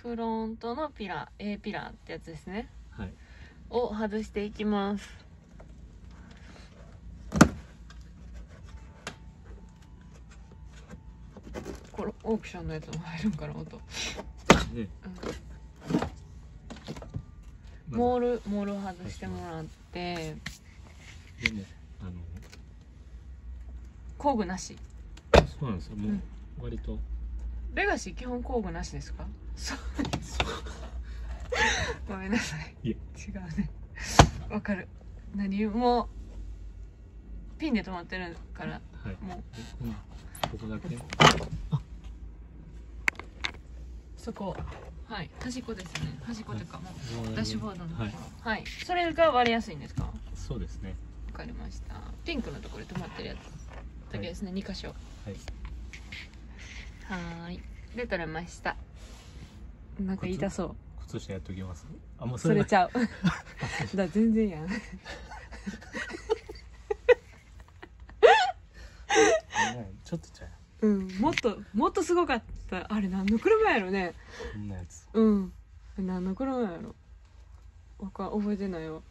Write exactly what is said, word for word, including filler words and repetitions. フロントのピラー A ピラーってやつですね、はい、を外していきます。これオークションのやつも入るんから音、ね、うん、モールモールを外してもらって、でもあの工具なし。そうなんですよ、もう割と、うん、レガシー基本工具なしですか？そうですごめんなさい、いや違うね、わかる。何もピンで止まってるから、はい、もう、うん、ここだけ、あ、そこ、はい、端っこですね、端っこというか、はい、もうダッシュボードの、はい、はい、それが割れやすいんですか？そうですね、わかりました。ピンクのところで止まってるやつだけですね、はい、に箇所、はいはい、で取れました。なんか痛そう。靴下やっときます。あ、もうそれちゃうだ、全然やんちょっとちゃう、うん、もっともっとすごかった。あれ何の車やろね、こんなやつ、うん、何の車やろ、僕は覚えてないよ。